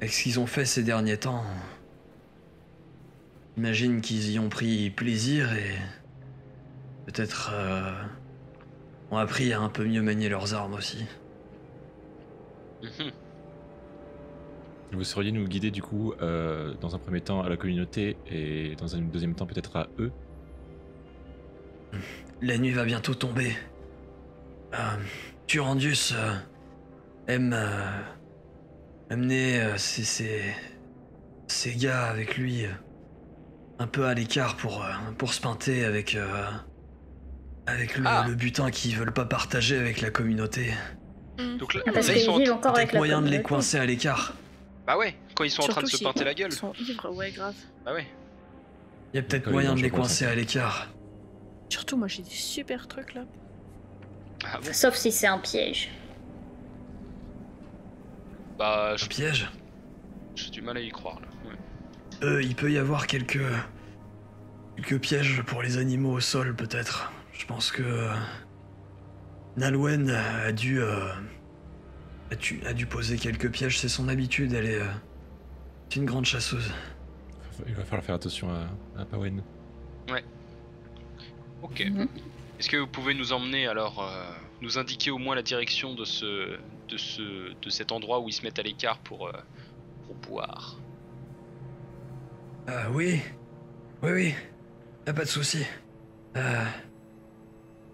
avec ce qu'ils ont fait ces derniers temps, j'imagine qu'ils y ont pris plaisir et peut-être ont appris à un peu mieux manier leurs armes aussi. Vous sauriez nous guider du coup dans un premier temps à la communauté et dans un deuxième temps peut-être à eux? La nuit va bientôt tomber. Turandius aime... amener ces gars avec lui un peu à l'écart pour se pinter avec le butin qu'ils veulent pas partager avec la communauté. Donc là, parce qu'ils vivent encore avec la communauté. Moyen de les coincer à l'écart. Bah ouais, quand ils sont surtout en train de se pinter la gueule. Ils sont ivres, ouais, grave. Bah ouais. Il y a peut-être moyen de les coincer à l'écart. Surtout moi j'ai des super trucs là. Ah bon. Sauf si c'est un piège. Bah, un piège? J'ai du mal à y croire là. Ouais. Il peut y avoir quelques pièges pour les animaux au sol peut-être. Je pense que Nalwen a dû poser quelques pièges. C'est son habitude. Elle est une grande chasseuse. Il va falloir faire attention à Pawen. Ouais. Ok. Est-ce que vous pouvez nous emmener alors, nous indiquer au moins la direction de cet endroit où ils se mettent à l'écart pour boire? Oui, y'a pas de souci.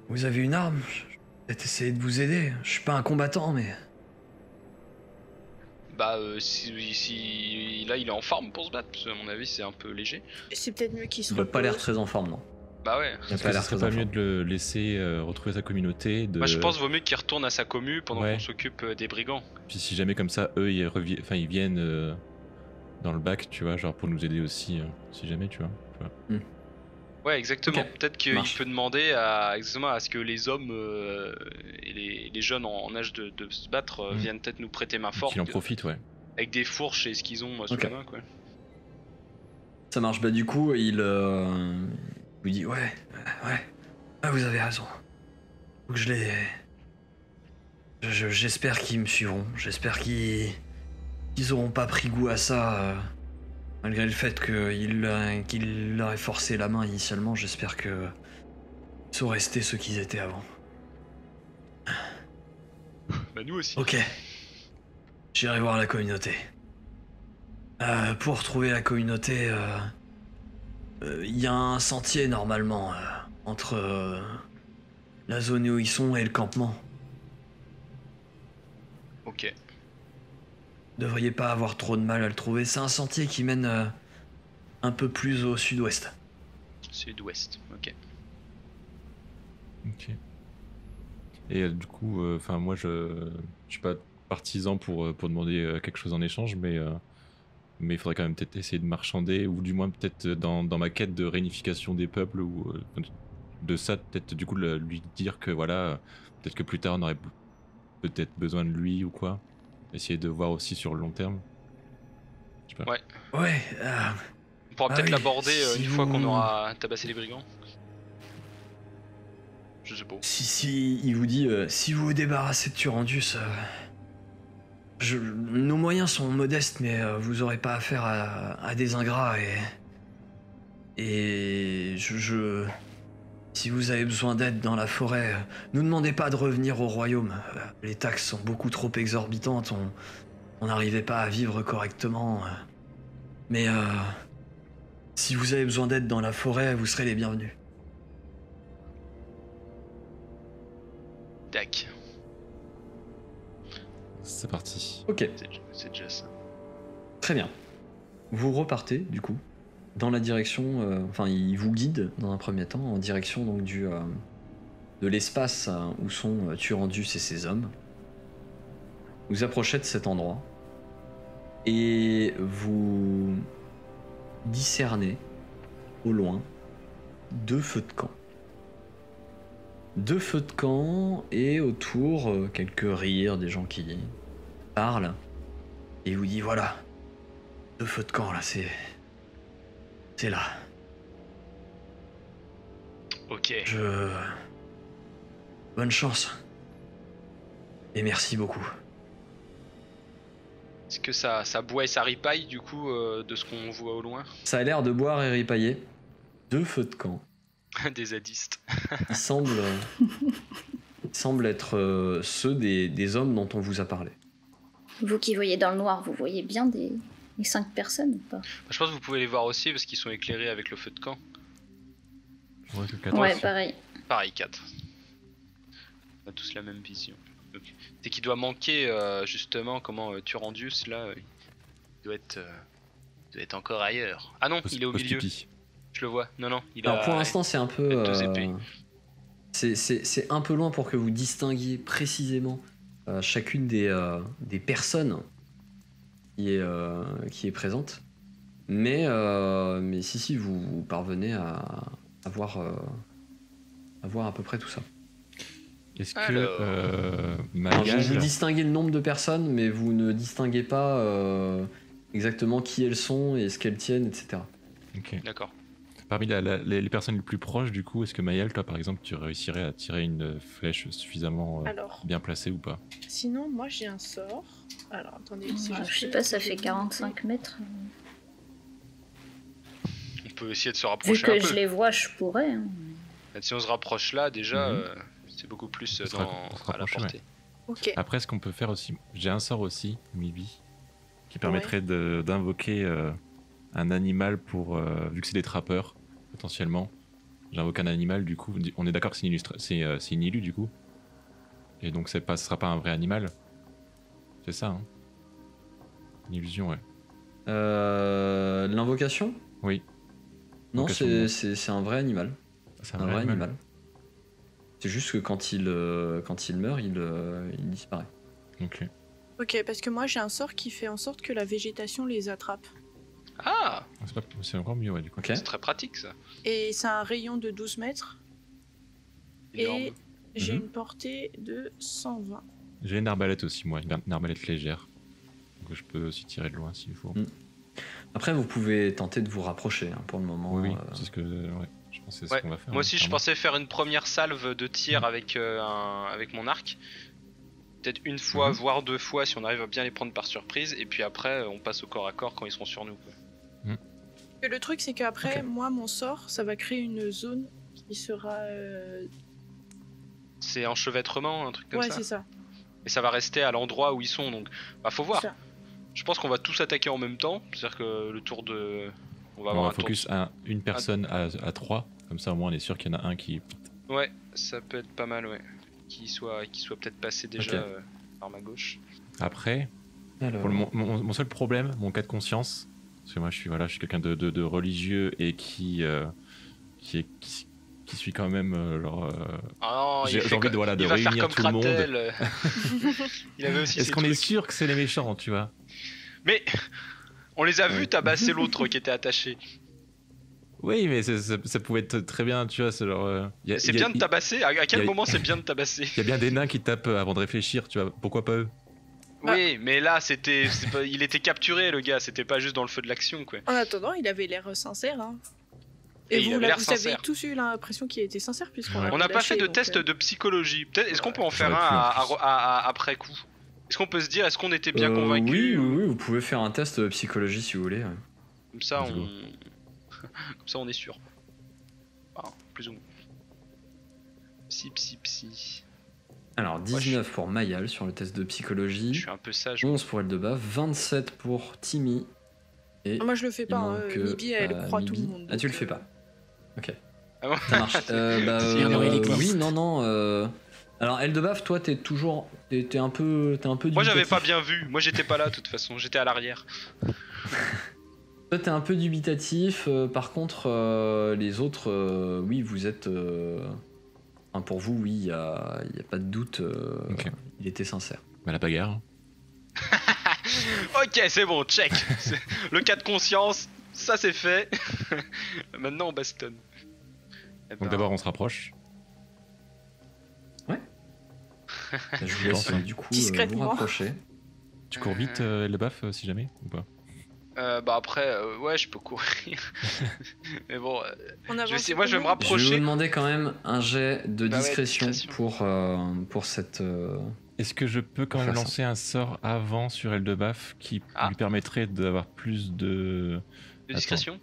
Vous avez une arme? Je vais peut-être essayer de vous aider. Je suis pas un combattant, mais... Bah, là, il est en forme pour se battre, parce qu'à mon avis, c'est un peu léger. C'est peut-être mieux qu'il se repose. Il n'a pas l'air très en forme, non? Bah ouais. C'est pas mieux de le laisser retrouver sa communauté. Bah je pense qu'il vaut mieux qu'il retourne à sa commu pendant qu'on s'occupe des brigands. Puis si jamais comme ça, eux ils viennent dans le bac, tu vois, genre pour nous aider aussi, si jamais, tu vois. Ouais, exactement. Okay. Peut-être qu'il peut demander à ce que les hommes et les jeunes en âge de se battre viennent peut-être nous prêter main forte. Qu'il en profite, ouais. Avec des fourches et ce qu'ils ont sous la main, quoi. Ça marche. Bah du coup, il... vous dit ouais, vous avez raison. Faut que je les... J'espère qu'ils me suivront. J'espère qu'ils auront pas pris goût à ça, malgré le fait qu'ils leur aient forcé la main initialement. J'espère que ils sont restés ceux qu'ils étaient avant. Bah nous aussi. Ok. J'irai voir la communauté. Pour retrouver la communauté, y a un sentier normalement entre la zone où ils sont et le campement. Ok. Vous devriez pas avoir trop de mal à le trouver. C'est un sentier qui mène un peu plus au sud-ouest. Sud-ouest, ok. Ok. Et du coup, enfin moi je suis pas partisan pour demander quelque chose en échange, mais il faudrait quand même peut-être essayer de marchander, ou du moins peut-être dans ma quête de réunification des peuples, ou de ça peut-être du coup lui dire que voilà, peut-être que plus tard on aurait peut-être besoin de lui ou quoi. Essayer de voir aussi sur le long terme. Je sais pas. Ouais. On pourra peut-être l'aborder si une fois qu'on aura tabassé les brigands. Je sais pas. Si il vous dit si vous vous débarrassez de Turandius, nos moyens sont modestes, mais vous aurez pas affaire à des ingrats et si vous avez besoin d'aide dans la forêt, nous demandez pas de revenir au royaume. Les taxes sont beaucoup trop exorbitantes, on n'arrivait pas à vivre correctement. Mais si vous avez besoin d'aide dans la forêt, vous serez les bienvenus. Tac. C'est parti. Ok. C'est déjà ça. Très bien. Vous repartez du coup dans la direction. Enfin, il vous guide dans un premier temps en direction donc de l'espace où sont Turandius et ses hommes. Vous approchez de cet endroit et vous discernez au loin deux feux de camp. Deux feux de camp et autour quelques rires, des gens qui parlent et vous dit voilà, deux feux de camp là, c'est là. Ok. Bonne chance et merci beaucoup. Est-ce que ça boit et ça ripaille du coup de ce qu'on voit au loin? Ça a l'air de boire et ripailler. Deux feux de camp. Des zadistes. Ils semblent être ceux des hommes dont on vous a parlé. Vous qui voyez dans le noir, vous voyez bien les 5 personnes ou pas? Je pense que vous pouvez les voir aussi parce qu'ils sont éclairés avec le feu de camp. Ouais, pareil. Pareil, 4. On a tous la même vision. Okay. C'est qu'il doit manquer justement comment Turandius là, il doit être encore ailleurs. Ah non, il est au milieu. Je le vois, non, il a... Alors pour l'instant c'est un peu... c'est un peu loin pour que vous distinguiez précisément chacune des personnes qui est présente. Mais si vous parvenez à voir à peu près tout ça. Est-ce que... vous distinguez le nombre de personnes, mais vous ne distinguez pas exactement qui elles sont et ce qu'elles tiennent, etc. Okay. D'accord. Parmi les personnes les plus proches, du coup, est-ce que Mayal, toi par exemple, tu réussirais à tirer une flèche suffisamment bien placée ou pas? Sinon, moi j'ai un sort. Alors attendez, je sais pas, ça fait 45 mètres. On peut essayer de se rapprocher. Vu que je les vois, je pourrais. Hein. Si on se rapproche là, déjà, c'est beaucoup plus à la portée. Ouais. Okay. Après, ce qu'on peut faire aussi, j'ai un sort aussi, Mibi, qui permettrait d'invoquer un animal pour. Vu que c'est des trappeurs. Potentiellement, j'invoque un animal du coup. On est d'accord que c'est une illu du coup. Et donc ce sera pas un vrai animal. C'est ça, hein. Une illusion, ouais. L'invocation ? Oui. Non, c'est un vrai animal. C'est un vrai animal. C'est juste que quand il meurt, il disparaît. Ok, parce que moi j'ai un sort qui fait en sorte que la végétation les attrape. Ah, c'est encore mieux, ouais, du coup. Okay. C'est très pratique ça. Et c'est un rayon de 12 mètres. Énorme. Et j'ai une portée de 120. J'ai une arbalète aussi, moi, une arbalète légère. Donc je peux aussi tirer de loin s'il faut. Après, vous pouvez tenter de vous rapprocher hein, pour le moment. Oui, c'est ce que je pense c'est ce qu'on va faire. Moi aussi, je pensais faire une première salve de tir avec mon arc. Peut-être une fois, voire 2 fois si on arrive à bien les prendre par surprise. Et puis après, on passe au corps à corps quand ils seront sur nous. Et le truc, c'est qu'après, moi, mon sort, ça va créer une zone qui sera... C'est enchevêtrement, un truc comme ça. Ouais, c'est ça. Et ça va rester à l'endroit où ils sont, donc... Bah, faut voir. Je pense qu'on va tous attaquer en même temps, c'est-à-dire que le tour de... On va focus à une personne à 3, comme ça au moins on est sûr qu'il y en a un qui... Ouais, ça peut être pas mal, ouais. Qu'il soit peut-être passé déjà par ma gauche. Après, pour le, mon seul problème, mon cas de conscience, parce que moi je suis quelqu'un de religieux et qui suis quand même j'ai envie de réunir tout le monde. Est-ce qu'on est sûr que c'est les méchants, tu vois? Mais on les a vus tabasser l'autre qui était attaché. Oui, mais ça pouvait être très bien, tu vois, c'est genre... c'est bien de tabasser? À quel moment c'est bien de tabasser? Il y a bien des nains qui tapent avant de réfléchir, tu vois, pourquoi pas eux? Oui, mais là, il était capturé, le gars, c'était pas juste dans le feu de l'action, quoi. En attendant, il avait l'air sincère, hein. Et vous avez tous eu l'impression qu'il était sincère, puisqu'on on n'a pas fait de test de psychologie. Est-ce qu'on peut en faire un après coup? Est-ce qu'on peut se dire, est-ce qu'on était bien convaincus? Oui, vous pouvez faire un test de psychologie, si vous voulez. Comme ça, on... Comme ça on est sûr. Enfin, plus ou moins. Psy. Alors 19 pour Mayal sur le test de psychologie. Je suis un peu sage. 11 pour Eldebaf, 27 pour Timmy. Et moi je le fais pas, Mibi elle croit tout le monde. Ah tu le fais pas. Ok. Ah bon, ça marche. Oui, non. Alors Eldebaf, toi t'es un peu dubitatif. Moi j'avais pas bien vu, moi j'étais pas là de toute façon, j'étais à l'arrière. Toi, t'es un peu dubitatif, par contre, les autres, oui, vous êtes... pour vous, oui, il n'y a pas de doute, il était sincère. Mais la bagarre. Ok, c'est bon, check. Le cas de conscience, ça c'est fait. Maintenant, on bastonne. Donc d'abord, on se rapproche. Ouais. Je vous laisse, du coup, vous rapprocher. Tu cours vite, Eldebaf, si jamais, ou pas? Après, ouais, je peux courir. Mais bon, je vais me rapprocher. Je vais vous demander quand même un jet de discrétion, pour cette... Est-ce que je peux quand même lancer un sort avant sur Eldebaf qui lui permettrait d'avoir plus de... De discrétion?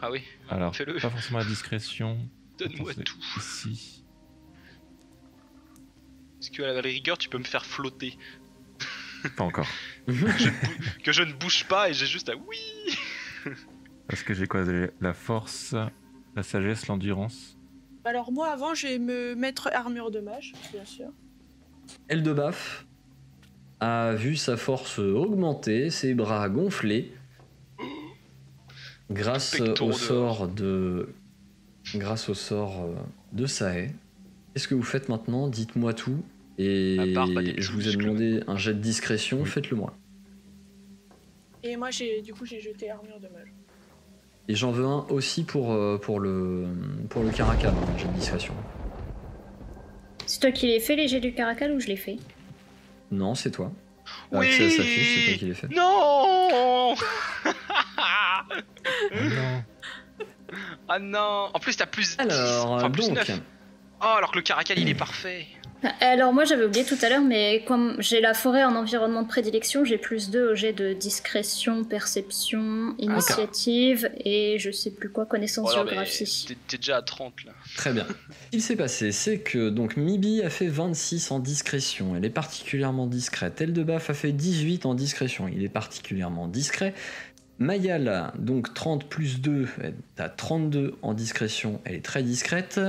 Ah oui, alors, fais-le. Pas forcément la discrétion. Donne-moi tout. Ici. Est-ce qu'à la rigueur, tu peux me faire flotter? Pas encore. Que je ne bouge pas et j'ai juste à oui. Parce que j'ai quoi? La force, la sagesse, l'endurance. Alors moi avant je vais me mettre armure de mage, bien sûr. Eldebaf a vu sa force augmenter, ses bras gonflés, grâce au sort de Sae. Qu'est-ce que vous faites maintenant? Dites-moi tout. Et je vous ai demandé un jet de discrétion, faites-le moi. Et moi, du coup, j'ai jeté armure de mage. Et j'en veux un aussi pour le caracal, un jet de discrétion. C'est toi qui l'ai fait les jets du caracal ou je l'ai fait? Non, c'est toi. Oui, ça s'affiche, c'est toi qui l'ai fait. Non. Ah non. En plus, t'as plus 10, enfin plus 9. Oh, alors que le caracal, il est parfait. Alors moi j'avais oublié tout à l'heure, mais comme j'ai la forêt en environnement de prédilection, j'ai plus 2 au jet de discrétion, perception, initiative et je sais plus quoi, connaissance géographie. T'es déjà à 30 là. Très bien. Ce qu'il s'est passé, c'est que donc Mibi a fait 26 en discrétion, elle est particulièrement discrète. Eldebaf a fait 18 en discrétion, il est particulièrement discret. Mayal, donc 30 plus 2, t'as 32 en discrétion, elle est très discrète.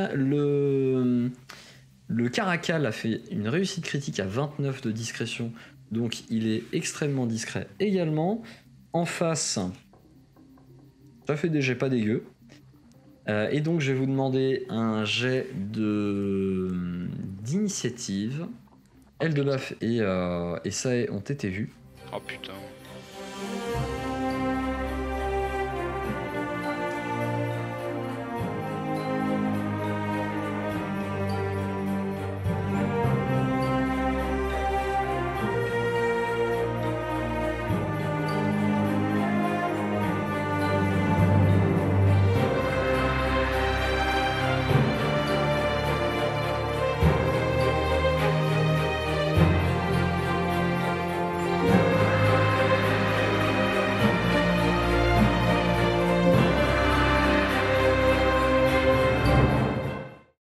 Le Caracal a fait une réussite critique à 29 de discrétion, donc il est extrêmement discret également. En face, ça fait des jets pas dégueux. Et donc je vais vous demander un jet d'initiative. Eldebaf et Sae ont été vus. Oh putain.